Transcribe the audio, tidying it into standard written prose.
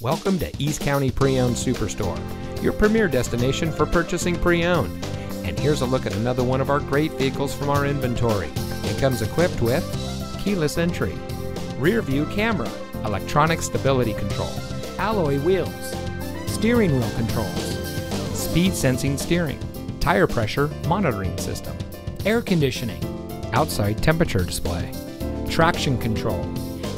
Welcome to East County Pre-Owned Superstore, your premier destination for purchasing pre-owned. And here's a look at another one of our great vehicles from our inventory. It comes equipped with keyless entry, rear view camera, electronic stability control, alloy wheels, steering wheel controls, speed sensing steering, tire pressure monitoring system, air conditioning, outside temperature display, traction control,